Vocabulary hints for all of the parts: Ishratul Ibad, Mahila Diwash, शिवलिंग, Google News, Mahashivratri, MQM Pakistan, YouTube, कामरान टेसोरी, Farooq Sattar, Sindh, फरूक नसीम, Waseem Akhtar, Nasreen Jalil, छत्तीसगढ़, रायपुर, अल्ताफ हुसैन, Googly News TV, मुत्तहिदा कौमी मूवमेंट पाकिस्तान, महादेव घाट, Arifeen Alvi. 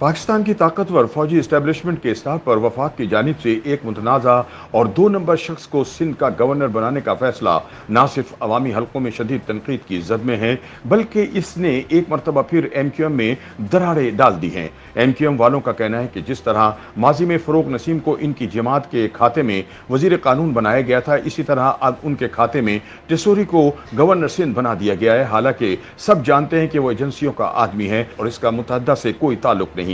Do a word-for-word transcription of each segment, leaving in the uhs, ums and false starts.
पाकिस्तान की ताकतवर फौजी इस्टेब्लिशमेंट के इस्तार पर वफाक की जानिब से एक मुतनाज़ा और दो नंबर शख्स को सिंध का गवर्नर बनाने का फैसला न सिर्फ अवामी हलकों में शदीद तनकीद की जद में है, बल्कि इसने एक मरतबा फिर एम क्यू एम में दरारें डाल दी हैं। एम क्यू एम वालों का कहना है कि जिस तरह माजी में फरूक नसीम को इनकी जमात के खाते में वजीर कानून बनाया गया था, इसी तरह अब उनके खाते में टेसोरी को गवर्नर सिंध बना दिया गया है। हालांकि सब जानते हैं कि वो एजेंसियों का आदमी है और इसका मुतहदा से कोई ताल्लुक नहीं।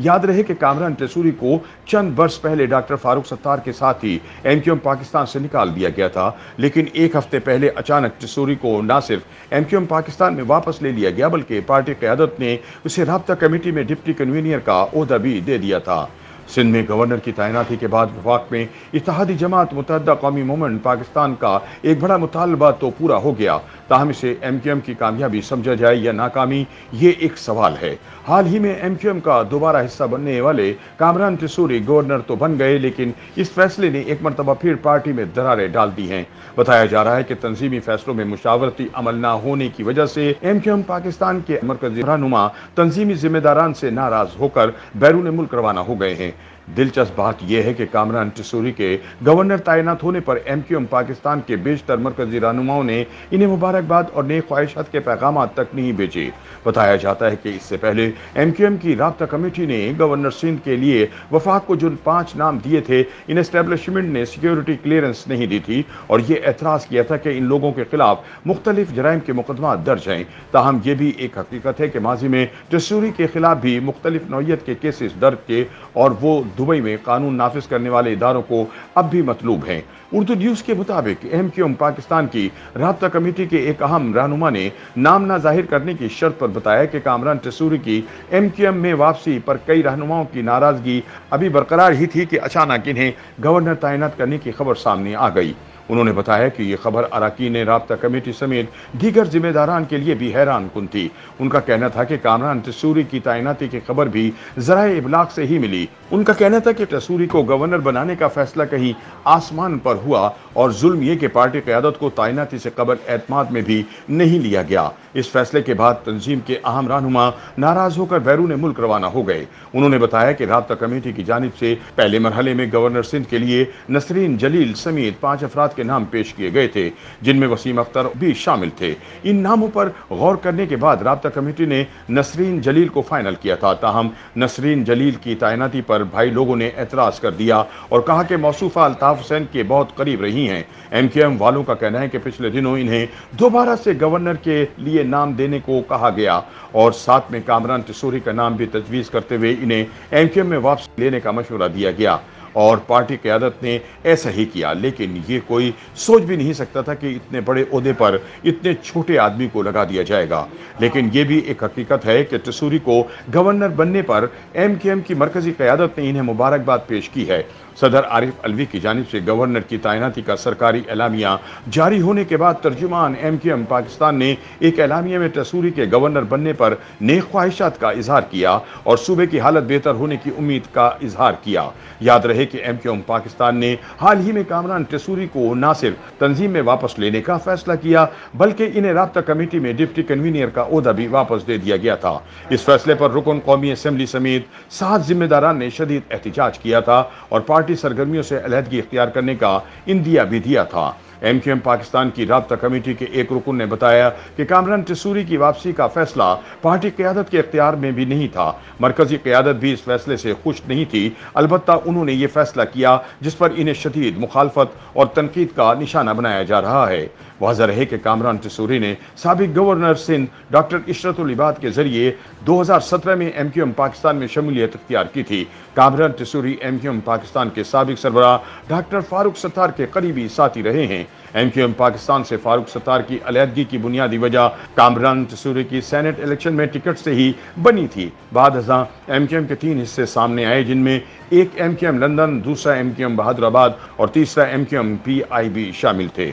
याद रहे कि कामरान टेसोरी को चंद वर्ष पहले डॉक्टर फारूक सत्तार के साथ ही एमक्यूएम पाकिस्तान से निकाल दिया गया था, लेकिन एक हफ्ते पहले अचानक टेसोरी को न सिर्फ एमक्यूएम पाकिस्तान में वापस ले लिया गया, बल्कि पार्टी क़यादत ने उसे राब्ता कमेटी में डिप्टी कन्वीनियर का ओहदा भी दे दिया था। सिंध में गवर्नर की तैनाती के बाद वफाक में इत्तेहादी जमात मुत्तहिदा कौमी मूवमेंट पाकिस्तान का एक बड़ा मुतालबा तो पूरा हो गया, ताहम इसे एम क्यू एम की कामयाबी समझा जाए या नाकामी, ये एक सवाल है। हाल ही में एम क्यू एम का दोबारा हिस्सा बनने वाले कामरान टेसोरी गवर्नर तो बन गए, लेकिन इस फैसले ने एक मरतबा फिर पार्टी में दरारें डाल दी हैं। बताया जा रहा है कि तनजीमी फैसलों में मुशावरती अमल न होने की वजह से एम क्यू एम पाकिस्तान के मरकजी रहनुमा तनजीमी जिम्मेदारान से नाराज होकर बैरून मुल्क रवाना हो गए हैं। दिलचस्प बात यह है कि कामरान टेसोरी के गवर्नर तैनात होने पर एम क्यू एम पाकिस्तान के बेशतर मरकजी रहनुमाओं ने इन्हें मुबारकबाद और नेक ख्वाहिशात के पैगाम तक नहीं भेजे। बताया जाता है कि इससे पहले एम क्यू एम की राब्ता कमेटी ने गवर्नर सिंध के लिए वफाक को जो पाँच नाम दिए थे, इन एस्टेब्लिशमेंट ने सिक्योरिटी क्लियरेंस नहीं दी थी और ये एतराज़ किया था कि इन लोगों के खिलाफ मुख्तलिफ जराइम के मुकदमा दर्ज हैं। ताहम यह भी एक हकीकत है कि माजी में टेसोरी के खिलाफ भी मुख्तलिफ नौयत के केसेस दर्ज के और वो दुबई में कानून नाफिज करने वाले इदारों को अब भी मतलूब हैं। उर्दू न्यूज़ के मुताबिक एम क्यू एम पाकिस्तान की राब्ता कमेटी के एक अहम रहनुमा ने नाम ना जाहिर करने की शर्त पर बताया कि कामरान टेसोरी की एम क्यू एम में वापसी पर कई रहनुमाओं की नाराजगी अभी बरकरार ही थी कि अचानक इन्हें गवर्नर तैनात करने की खबर सामने आ गई। उन्होंने बताया कि ये खबर अराकीन राब्ता कमेटी समेत दीगर जिम्मेदारान के लिए भी हैरान कुन थी। उनका कहना था कि कामरान टेसोरी की तैनाती की खबर भी ज़राए इब्लाग से ही मिली। उनका कहना था कि टेसोरी को गवर्नर बनाने का फैसला कहीं आसमान पर हुआ और जुल्म ये कि पार्टी क़यादत को तैनाती से कबल एतमाद में भी नहीं लिया गया। इस फैसले के बाद तंजीम के अहम रहनुमा नाराज़ होकर बैरून मुल्क रवाना हो गए। उन्होंने बताया कि राब्ता कमेटी की जानिब से पहले मरहले में गवर्नर सिंध के लिए नसरीन जलील समेत पाँच अफराद के नाम पेश किए गए थे, जिनमें वसीम अख्तर भी शामिल थे। इन नामों पर गौर करने के बाद राब्ता कमेटी ने नसरीन जलील को फाइनल किया था। ताहम नसरीन जलील की तैनाती पर भाई लोगों ने एतराज़ कर दिया और कहा कि मौसूफा अल्ताफ हुसैन के बहुत करीब रही हैं। एम क्यू एम वालों का कहना है कि पिछले दिनों इन्हें दोबारा से गवर्नर के लिए नाम देने को कहा गया और साथ में कामरान टेसोरी का नाम भी तजवीज़ करते हुए इन्हें एम क्यू एम में वापसी लेने का मशवरा दिया गया और पार्टी क़यादत ने ऐसा ही किया। लेकिन ये कोई सोच भी नहीं सकता था कि इतने बड़े ओहदे पर इतने छोटे आदमी को लगा दिया जाएगा। लेकिन ये भी एक हकीकत है कि टेसोरी को गवर्नर बनने पर एम के एम की मरकज़ी क़यादत ने इन्हें मुबारकबाद पेश की है। सदर आरिफ अलवी की जानिब से गवर्नर की तैनाती का सरकारी एलामिया जारी होने के बाद तर्जुमान एम क्यू एम पाकिस्तान ने एक एलामिया में टेसोरी के गवर्नर बनने पर नेक ख्वाहिशात का इजहार किया और सूबे की हालत बेहतर होने की उम्मीद का इजहार किया। याद रहे कि एम क्यू एम पाकिस्तान ने हाल ही में कामरान टेसोरी को न सिर्फ तंजीम में वापस लेने का फैसला किया, बल्कि इन्हें राब्ता कमेटी में डिप्टी कन्वीनियर का ओहदा भी वापस दे दिया गया था। इस फैसले पर रुकन कौमी असम्बली समेत सात जिम्मेदारान ने शदीद एहतजाज किया था और पार्टी सरगर्मियों से अलहदगी इख्तियार करने का इंदिया भी दिया था। एम क्यू एम पाकिस्तान की राब्ता कमेटी के एक रुकन ने बताया कि कामरान टेसोरी की वापसी का फैसला पार्टी क़यादत के इख्तियार में भी नहीं था। मरकजी क़यादत भी इस फैसले से खुश नहीं थी, अलबत्ता उन्होंने ये फैसला किया जिस पर इन्हें शदीद मुखालफत और तनकीद का निशाना बनाया जा रहा है। वाज़ह रहे कि कामरान टेसोरी ने साबिक़ गवर्नर सिंध डॉक्टर इशरतुल इबाद के जरिए दो हज़ार सत्रह में एम क्यू एम पाकिस्तान में शमूलियत इख्तियार की थी। कामरान टेसोरी M Q M Pakistan के साबिक़ सरबराह डॉक्टर फारूक सत्तार के करीबी साथी रहे हैं। एम क्यू एम पाकिस्तान से फारूक सत्तार की अलहदगी की बुनियादी वजह कामरान टेसोरी की सेनेट इलेक्शन में टिकट से ही बनी थी। बाद हज़ा एम क्यू एम के तीन हिस्से सामने आए, जिनमें एक एम क्यू एम लंदन, दूसरा एम क्यू एम बहादुराबाद और तीसरा M Q M P I B शामिल थे।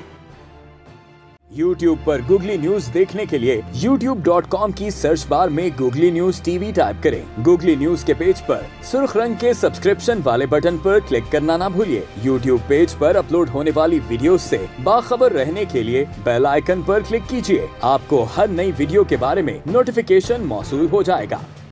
YouTube पर Google News देखने के लिए यूट्यूब डॉट कॉम की सर्च बार में Google News T V type करें। Google News के पेज पर सुर्ख रंग के सब्सक्रिप्शन वाले बटन पर क्लिक करना ना भूलिए। YouTube पेज पर अपलोड होने वाली वीडियोस से बाखबर रहने के लिए बेल आइकन पर क्लिक कीजिए। आपको हर नई वीडियो के बारे में नोटिफिकेशन मौसूल हो जाएगा।